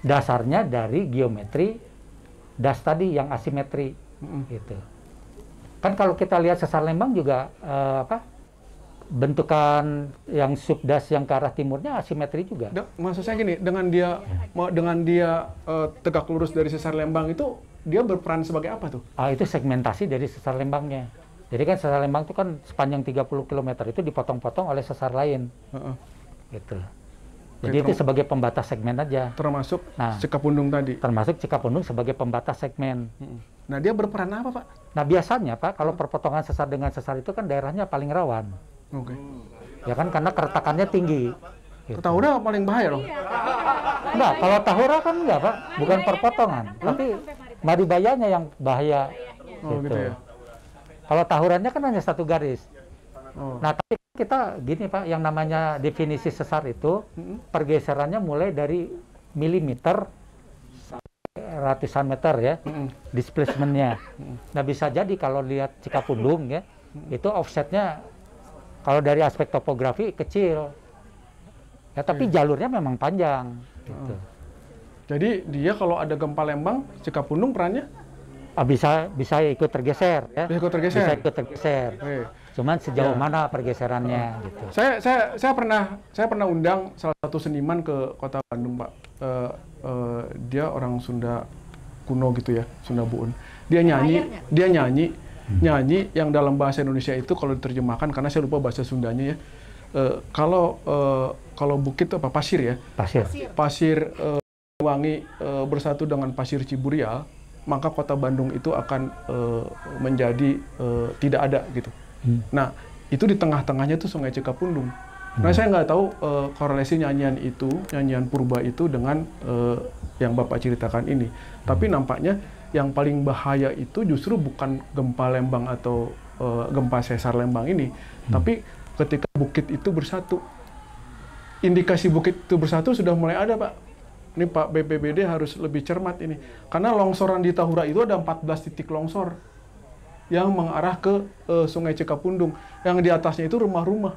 Dasarnya dari geometri das tadi yang asimetri mm-hmm. gitu. Kan kalau kita lihat Sesar Lembang juga eh, apa? Bentukan yang subdas yang ke arah timurnya asimetri juga. Da, maksud saya gini, dengan dia ya. dengan dia eh, tegak lurus dari Sesar Lembang itu dia berperan sebagai apa tuh? Ah, itu segmentasi dari Sesar Lembangnya. Jadi kan sesar Lembang itu kan sepanjang tiga puluh kilometer itu dipotong-potong oleh sesar lain. Uh-uh. Gitu. Jadi itu sebagai pembatas segmen aja. Termasuk nah, Cikapundung tadi? Termasuk Cikapundung sebagai pembatas segmen. Uh-uh. Nah dia berperan apa Pak? Nah biasanya Pak, kalau perpotongan sesar dengan sesar itu kan daerahnya paling rawan. Oke. Okay. Ya kan karena keretakannya tinggi. Gitu. Tahura paling bahaya loh? Enggak, kalau Tahura kan enggak Pak, bukan perpotongan. Hmm? Tapi Maribayanya yang bahaya. Oh, gitu. Gitu ya? Kalau Tahurannya kan hanya satu garis. Oh. Nah, tapi kita gini Pak, yang namanya definisi sesar itu, hmm? pergeserannya mulai dari milimeter ratusan meter ya, hmm. displacementnya. Hmm. Nah, bisa jadi kalau lihat Cikapundung ya, hmm. itu offsetnya kalau dari aspek topografi kecil. Ya, tapi yeah. jalurnya memang panjang. Gitu. Hmm. Jadi dia kalau ada gempa Lembang, Cikapundung perannya? Bisa bisa ikut tergeser ya. Bisa ikut tergeser. Bisa ikut tergeser. Oke. Cuman sejauh ya. mana pergeserannya uh. gitu. Saya saya saya pernah saya pernah undang salah satu seniman ke Kota Bandung, Pak. Uh, uh, dia orang Sunda kuno gitu ya, Sunda Buun. Dia nyanyi, dia nyanyi, hmm. nyanyi yang dalam bahasa Indonesia itu kalau diterjemahkan karena saya lupa bahasa Sundanya ya. Uh, kalau uh, kalau bukit apa pasir ya? Pasir. Pasir uh, wangi uh, bersatu dengan pasir Ciburial. Maka Kota Bandung itu akan uh, menjadi uh, tidak ada gitu. Hmm. Nah itu di tengah-tengahnya itu Sungai Cikapundung. Hmm. Nah saya nggak tahu uh, korelasi nyanyian itu, nyanyian purba itu dengan uh, yang Bapak ceritakan ini. Hmm. Tapi nampaknya yang paling bahaya itu justru bukan gempa Lembang atau uh, gempa sesar Lembang ini, hmm. tapi ketika bukit itu bersatu. Indikasi bukit itu bersatu sudah mulai ada Pak. Ini Pak B P B D harus lebih cermat ini. Karena longsoran di Tahura itu ada empat belas titik longsor yang mengarah ke uh, Sungai Cikapundung. Yang di atasnya itu rumah-rumah.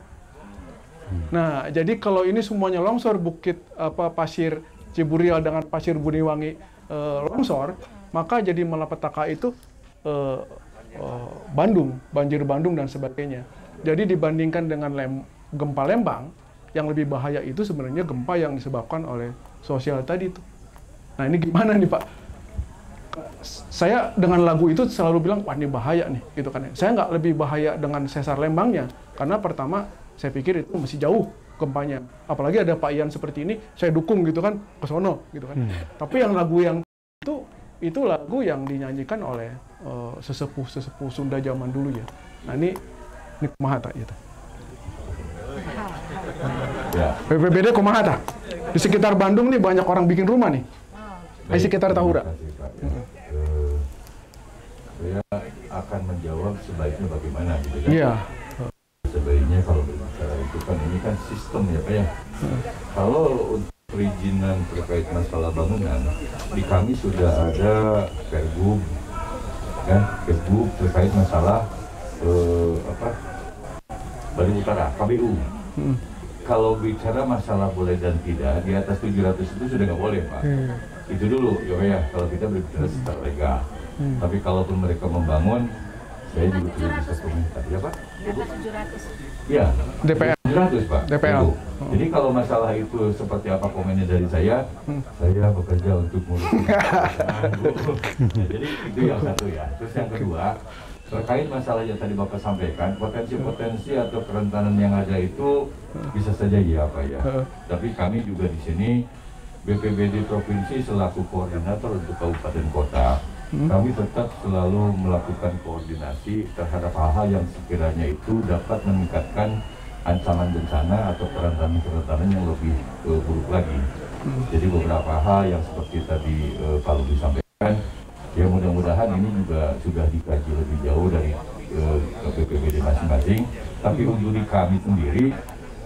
Hmm. Nah, jadi kalau ini semuanya longsor, bukit apa pasir Ciburial dengan pasir Buniwangi uh, longsor, maka jadi malapetaka itu uh, uh, Bandung, banjir Bandung dan sebagainya. Jadi dibandingkan dengan lem, gempa Lembang, yang lebih bahaya itu sebenarnya gempa yang disebabkan oleh sosial tadi itu. Nah ini gimana nih Pak? Saya dengan lagu itu selalu bilang, wah ini bahaya nih, gitu kan. Saya nggak lebih bahaya dengan sesar Lembangnya, karena pertama saya pikir itu masih jauh gempanya. Apalagi ada Pak Ian seperti ini, saya dukung gitu kan, ke sono gitu kan. Hmm. Tapi yang lagu yang itu, itu lagu yang dinyanyikan oleh uh, sesepuh-sesepuh Sunda zaman dulu ya. Nah ini, ini kumaha tak gitu. B P B D kumaha tak? Di sekitar Bandung nih banyak orang bikin rumah nih. Baik, di sekitar Tahura. Saya akan menjawab sebaiknya bagaimana gitu kan. Iya. Sebaiknya kalau berbicara itu kan ini kan sistem ya Pak ya. Hmm. Kalau untuk perizinan terkait masalah bangunan di kami sudah ada pergub kan, pergub terkait masalah eh, apa? Bandung Utara, K B U. Hmm. Kalau bicara masalah boleh dan tidak, di atas tujuh ratus itu sudah nggak boleh, Pak. Hmm. Itu dulu, ya, ya kalau kita berbicara secara legal. Hmm. Tapi kalaupun mereka membangun, saya juga perlu bisa komentar. Ya, Pak? Di atas tujuh ratus. Ya, D P R. tujuh ratus, Pak. D P R. Oh. Jadi kalau masalah itu seperti apa komennya dari saya, hmm. saya bekerja untuk mulut. Nah, jadi itu yang satu ya. Terus yang kedua, terkait masalah yang tadi Bapak sampaikan, potensi-potensi atau kerentanan yang ada itu bisa saja ya Pak ya. Tapi kami juga di sini, B P B D Provinsi selaku koordinator untuk kabupaten kota, kami tetap selalu melakukan koordinasi terhadap hal-hal yang sekiranya itu dapat meningkatkan ancaman bencana atau kerentanan-kerentanan yang lebih uh, buruk lagi. Jadi beberapa hal yang seperti tadi uh, Pak Lubis sampaikan, ya mudah-mudahan ini juga sudah dikaji lebih jauh dari eh, B P B D masing-masing. Tapi ujuri kami sendiri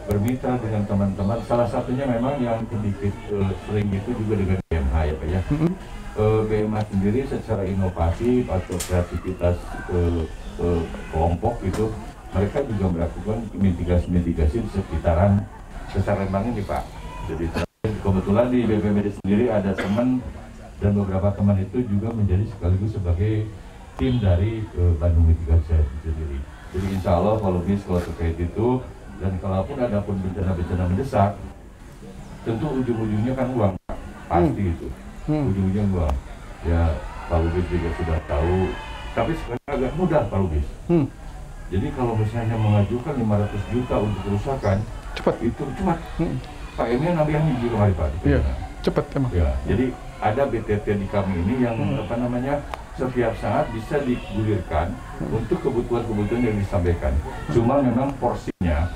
bermitra dengan teman-teman. Salah satunya memang yang sedikit eh, sering itu juga dengan B M H ya Pak ya. Eh, B M H sendiri secara inovasi atau kreativitas eh, eh, kelompok itu, mereka juga melakukan mitigasi-mitigasi sekitaran sesar Lembang ini Pak. Jadi kebetulan di B P B D sendiri ada teman, dan beberapa teman itu juga menjadi sekaligus sebagai tim dari uh, Bandung Mitigasi sendiri. Jadi insya Allah kalau bis kalau terkait itu, dan kalaupun ada pun bencana-bencana mendesak, tentu ujung-ujungnya kan uang, pasti hmm. itu, hmm. ujung-ujungnya uang. Ya Pak Lubis juga sudah tahu, tapi sekarang agak mudah Pak Lubis. Hmm. Jadi kalau misalnya mengajukan lima ratus juta untuk kerusakan, cepat itu cepat. Hmm. Pak Ian nabi yang di kemarin Pak. Iya, cepat emang. Ya, jadi ada B T T di kami ini yang hmm. apa namanya setiap saat bisa digulirkan hmm. untuk kebutuhan-kebutuhan yang disampaikan. Hmm. Cuma memang porsinya,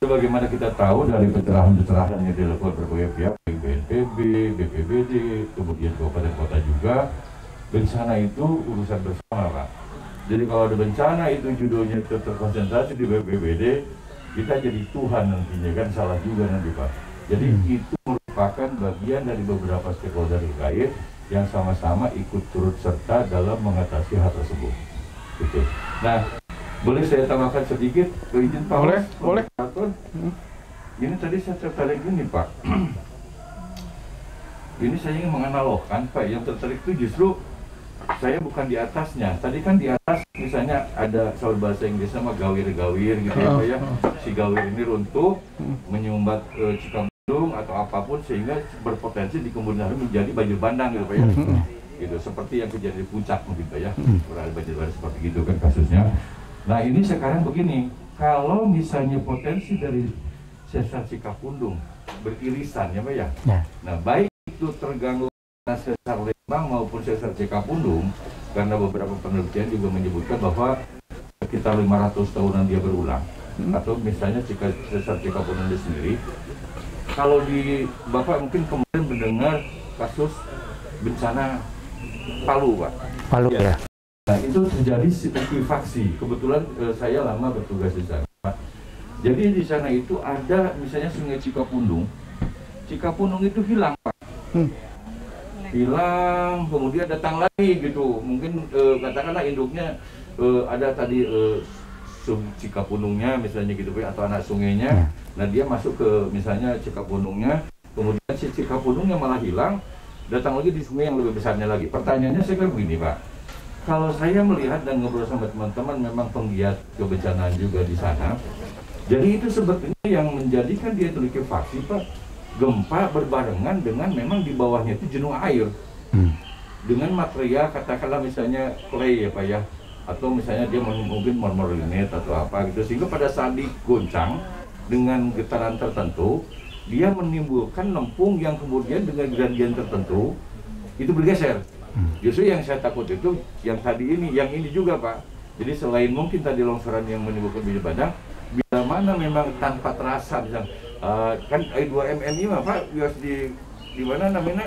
sebagaimana kita tahu dari pencerahan-pencerahan yang dilakukan berbagai pihak, B N P B, B P B D, kemudian kabupaten kota juga, bencana itu urusan bersama Pak. Jadi kalau ada bencana itu judulnya terkonsentrasi di B P B D, kita jadi Tuhan nantinya kan salah juga nanti Pak. Jadi hmm. itu merupakan bagian dari beberapa stakeholder terkait yang sama-sama ikut turut serta dalam mengatasi hal tersebut. Gitu. Nah, boleh saya tambahkan sedikit izin Pak? Boleh, boleh. Hmm. Ini tadi saya tertarik gini Pak. Ini saya ingin menganalogkan Pak, yang tertarik itu justru saya bukan di atasnya. Tadi kan di atas misalnya ada soal bahasa Inggris sama gawir-gawir gitu ya Pak ya. Si gawir ini runtuh, menyumbat e, Cikapundung atau apapun sehingga berpotensi di kemudian hari menjadi banjir bandang gitu Pak ya. Gitu, seperti yang kejadian di puncak mungkin Pak ya. Berada banjir bandang seperti gitu kan kasusnya. Nah ini sekarang begini, kalau misalnya potensi dari sesar Cikapundung beririsan ya Pak ya. Nah baik itu terganggu sesar Lembang maupun sesar Cikapundung, karena beberapa penelitian juga menyebutkan bahwa sekitar lima ratus tahunan dia berulang. Hmm. Atau misalnya jika sesar Cikapundung sendiri, kalau di Bapak mungkin kemarin mendengar kasus bencana Palu Pak. Palu ya. ya. Nah itu terjadi likuifaksi. Kebetulan eh, saya lama bertugas di sana. Jadi di sana itu ada misalnya Sungai Cikapundung. Cikapundung itu hilang Pak. Hmm. hilang, kemudian datang lagi gitu, mungkin e, katakanlah induknya e, ada tadi e, Cikapundungnya misalnya gitu atau anak sungainya, nah dia masuk ke misalnya Cikapundungnya, kemudian si Cikapundungnya malah hilang, datang lagi di sungai yang lebih besarnya lagi. Pertanyaannya saya kira begini Pak, kalau saya melihat dan ngobrol sama teman-teman memang penggiat kebencanaan juga di sana, jadi itu sebetulnya yang menjadikan dia likuifaksi Pak. Gempa berbarengan dengan memang di bawahnya itu jenuh air hmm. dengan material katakanlah misalnya clay ya Pak ya, atau misalnya dia mungkin marmolinate atau apa gitu, sehingga pada saat digoncang dengan getaran tertentu dia menimbulkan lempung yang kemudian dengan gradien tertentu itu bergeser. hmm. Justru yang saya takut itu yang tadi ini, yang ini juga Pak. Jadi selain mungkin tadi longsoran yang menimbulkan banjir bandang, bila mana memang tanpa terasa misalnya Uh, kan dua M M ini Pak, di, di mana namanya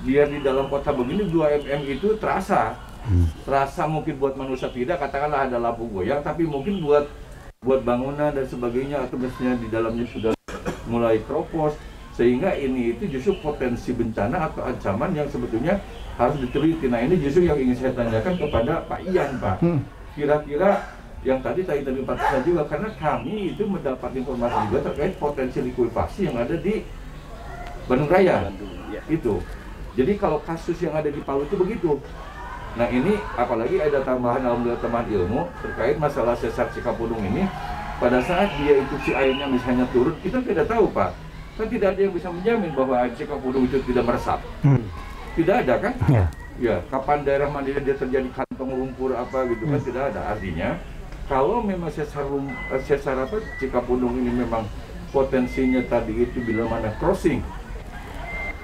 dia di dalam kota begini dua M M itu terasa hmm. terasa mungkin buat manusia tidak, katakanlah ada lampu goyang, tapi mungkin buat buat bangunan dan sebagainya, atau misalnya di dalamnya sudah mulai kropos, sehingga ini itu justru potensi bencana atau ancaman yang sebetulnya harus diteliti. Nah ini justru yang ingin saya tanyakan kepada Pak Ian Pak, kira-kira yang tadi saya interview juga, karena kami itu mendapat informasi juga terkait potensi likuifaksi yang ada di Bandung Raya. Bandung, ya. Itu. Jadi kalau kasus yang ada di Palu itu begitu. Nah ini apalagi ada tambahan alhamdulillah teman ilmu terkait masalah sesar Cikapundung ini. Pada saat dia itu si airnya misalnya turun, kita tidak tahu Pak. Kan tidak ada yang bisa menjamin bahwa Cikapundung itu tidak meresap. Hmm. Tidak ada kan? Ya. Ya. Kapan daerah mandiri dia terjadi kantong lumpur apa gitu kan? Hmm. Tidak ada. Artinya kalau memang sesar, sesar apa, Cikapundung ini memang potensinya tadi itu bila mana crossing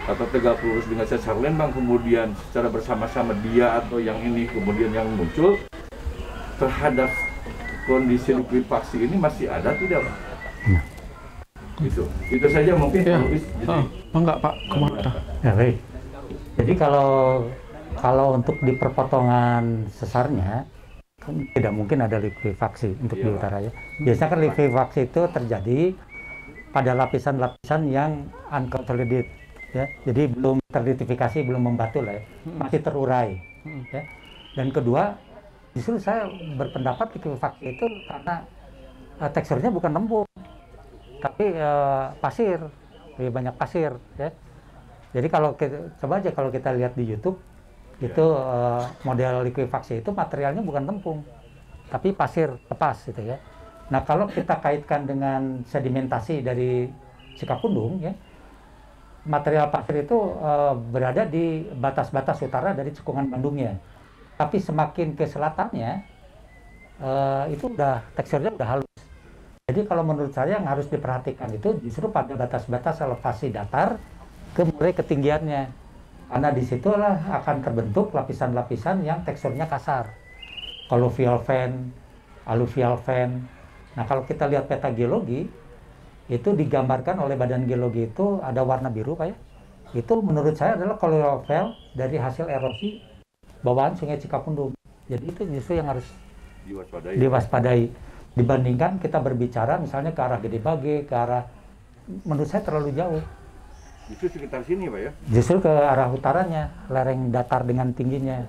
atau tegak lurus dengan sesar Lembang, kemudian secara bersama-sama dia atau yang ini kemudian yang muncul terhadap kondisi likuifaksi ini masih ada tidak Pak? Hmm. Itu, itu saja mungkin ya. Lubis, jadi, oh, enggak Pak, kemana? Ya, baik. Jadi kalau kalau untuk di perpotongan sesarnya kan tidak mungkin ada likuifaksi untuk iya, di utara ya. Biasanya kan likuifaksi itu terjadi pada lapisan-lapisan yang unconsolidated ya. Jadi belum terlitifikasi, belum membatu lah ya. Masih terurai ya. Dan kedua, justru saya berpendapat likuifaksi itu karena uh, teksturnya bukan lembut, tapi uh, pasir, lebih banyak pasir ya. Jadi kalau kita, coba aja kalau kita lihat di YouTube, itu uh, model likuifaksi itu materialnya bukan lempung, tapi pasir lepas gitu ya. Nah kalau kita kaitkan dengan sedimentasi dari Cikapundung ya, material pasir itu uh, berada di batas-batas utara dari cekungan Bandungnya. Tapi semakin ke selatannya uh, itu udah teksturnya udah halus. Jadi kalau menurut saya yang harus diperhatikan itu justru pada batas-batas elevasi datar ke mulai ketinggiannya. Karena disitulah akan terbentuk lapisan-lapisan yang teksturnya kasar. Kolovial fan, aluvial fan. Nah kalau kita lihat peta geologi, itu digambarkan oleh Badan Geologi itu ada warna biru kayak. Itu menurut saya adalah kolovial dari hasil erosi bawaan Sungai Cikapundung. Jadi itu justru yang harus diwaspadai. diwaspadai. Dibandingkan kita berbicara misalnya ke arah Gede Bage, ke arah, menurut saya terlalu jauh. Justru sekitar sini Pak ya? Justru ke arah utaranya, lereng datar dengan tingginya.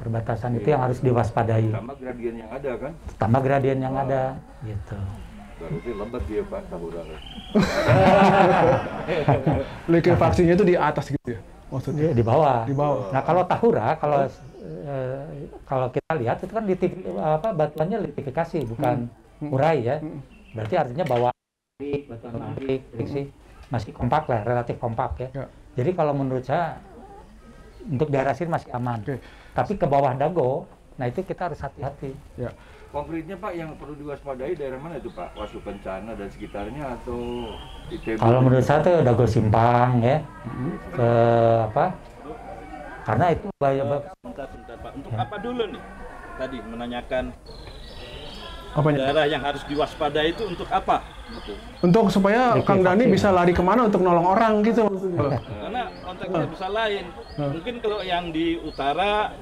Perbatasan ya, itu yang harus diwaspadai. Tambah gradien yang ada kan? Tambah gradien yang oh. ada, gitu. Harusnya lembat dia Pak, Tahura. Likuifaksinya itu di atas gitu ya? Maksudnya? Di bawah. Di bawah. Nah kalau Tahura, kalau... Oh. E, kalau kita lihat itu kan litip, apa, batuannya litifikasi bukan hmm. urai ya, hmm. berarti artinya bawaan batuan antik hmm. masih kompak lah, relatif kompak ya. ya. Jadi kalau menurut saya untuk daerah sini masih aman, okay. tapi ke bawah Dago, nah itu kita harus hati-hati. Ya. Konkretnya Pak yang perlu diwaspadai daerah mana itu Pak? Wastu Kencana dan sekitarnya atau I T B? Kalau menurut saya itu Dago Simpang ya, hmm. ke apa? Karena itu bahaya Pak. Bentar, bentar, Pak. Untuk ya. apa dulu nih? Tadi menanyakan apanya? Daerah yang harus diwaspadai itu untuk apa? Betul. Untuk supaya Deku Kang Dani bisa lari kemana untuk nolong orang gitu. Karena konteksnya bisa lain. Mungkin kalau yang di utara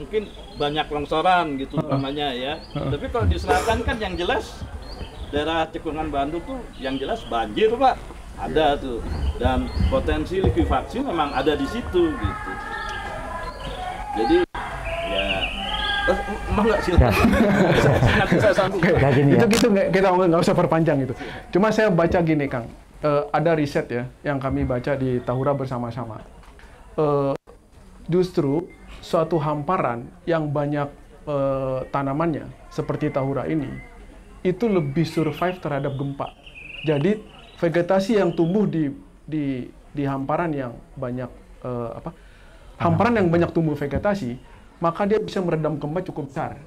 mungkin banyak longsoran gitu namanya ya. Tapi kalau di selatan kan yang jelas daerah Cekungan Bandung tuh yang jelas banjir Pak. Ada tuh. Dan potensi likuifaksi memang ada di situ gitu. Jadi ya eh, emang nggak silakan. Nanti saya sambung. Itu gitu nggak kita nggak usah perpanjang gitu. Cuma saya baca gini Kang, e, ada riset ya yang kami baca di Tahura bersama-sama. E, justru suatu hamparan yang banyak e, tanamannya seperti Tahura ini itu lebih survive terhadap gempa. Jadi vegetasi yang tumbuh di di di hamparan yang banyak e, apa? hamparan yang banyak tumbuh vegetasi, maka dia bisa meredam gempa cukup besar.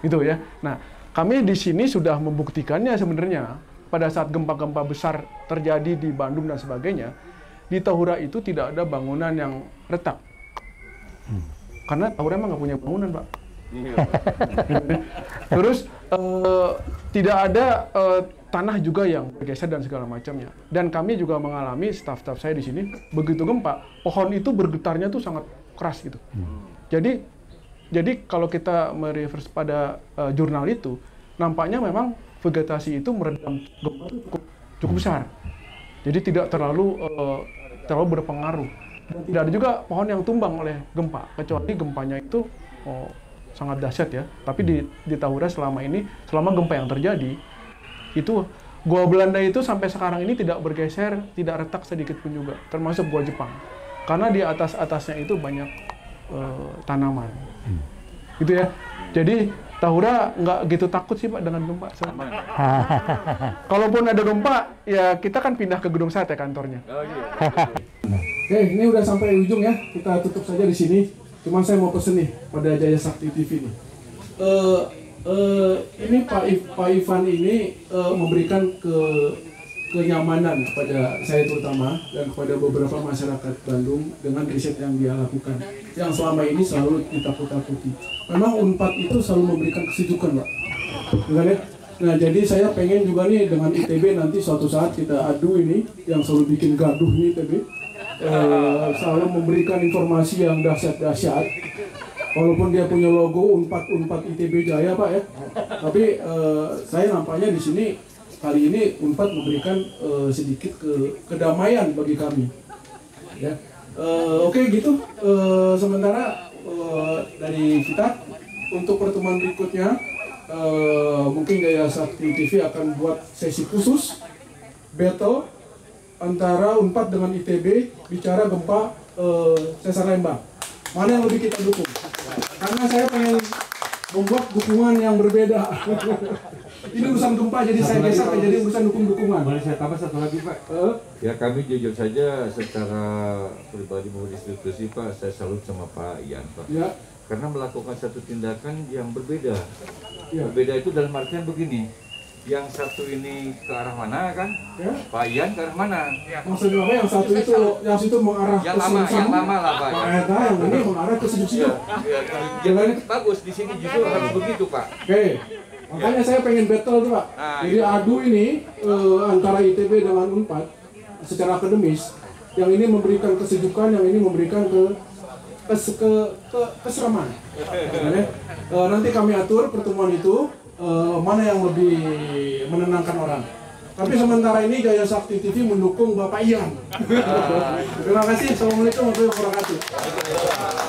Gitu ya. Nah, kami di sini sudah membuktikannya sebenarnya pada saat gempa-gempa besar terjadi di Bandung dan sebagainya, di Tahura itu tidak ada bangunan yang retak. Hmm. Karena Tahura emang nggak punya bangunan, Pak. Terus, eh, tidak ada eh, tanah juga yang bergeser dan segala macamnya. Dan kami juga mengalami, staf-staf saya di sini, begitu gempa, pohon itu bergetarnya tuh sangat keras gitu. Hmm. Jadi, jadi kalau kita mereverse pada uh, jurnal itu, nampaknya memang vegetasi itu meredam gempa cukup, cukup besar. Jadi tidak terlalu uh, terlalu berpengaruh. Dan tidak ada juga pohon yang tumbang oleh gempa, kecuali gempanya itu oh, sangat dahsyat ya. Tapi di, di Tahura selama ini, selama gempa yang terjadi, itu gua Belanda itu sampai sekarang ini tidak bergeser, tidak retak sedikit pun juga, termasuk gua Jepang, karena di atas atasnya itu banyak uh, tanaman, hmm. gitu ya. Jadi Tahura nggak gitu takut sih Pak dengan gempa. Kalaupun ada gempa, ya kita kan pindah ke gedung sate kantornya. Oh, iya. Oke, ini udah sampai ujung ya, kita tutup saja di sini. Cuman saya mau pesen nih pada Jaya Sakti T V nih. Uh, Uh, ini Pak, I, Pak Ivan ini uh, memberikan ke, kenyamanan kepada saya terutama dan kepada beberapa masyarakat Bandung dengan riset yang dia lakukan yang selama ini selalu ditakut-takuti. Memang Unpad itu selalu memberikan kesejukan Pak. Nah jadi saya pengen juga nih dengan I T B nanti suatu saat kita adu ini yang selalu bikin gaduh nih I T B uh, selalu memberikan informasi yang dahsyat-dahsyat. Walaupun dia punya logo Unpad Unpad I T B Jaya Pak ya, tapi uh, saya nampaknya di sini kali ini Unpad memberikan uh, sedikit ke, kedamaian bagi kami. Ya, uh, oke okay, gitu. Uh, sementara uh, dari kita untuk pertemuan berikutnya uh, mungkin Jaya Sakti T V akan buat sesi khusus battle antara Unpad dengan I T B bicara gempa uh, Sesar Lembang. Mana yang lebih kita dukung? Karena saya pengen membuat dukungan yang berbeda. Ini urusan gempa, jadi saya geser jadi urusan dukung-dukungan. Boleh saya tambah satu lagi Pak? Uh? Ya kami jujur saja secara pribadi maupun institusi Pak, saya salut sama Pak Ian Pak. Ya. karena melakukan satu tindakan yang berbeda. Ya. Berbeda itu dalam artian begini, yang satu ini ke arah mana kan? Ya. Pak Ian ke arah mana? Ya. Maksudnya apa yang satu itu, yang situ mengarah yang ke lama, yang lama lah Pak. Pak Ian tahu, ini mengarah ke situ-situ. Ya. Jalannya bagus di sini justru harus begitu Pak. Oke. Okay. Makanya ya. Saya pengen battle tuh Pak. Nah, jadi ya. Adu ini eh, antara I T B dengan Unpad secara akademis, yang ini memberikan kesejukan, yang ini memberikan ke kes, ke, ke keseraman. Nah, eh, nanti kami atur pertemuan itu eh, mana yang lebih menenangkan orang. Tapi sementara ini Jaya Sakti T V mendukung Bapak Ian. Terima kasih. Assalamualaikum warahmatullahi wabarakatuh.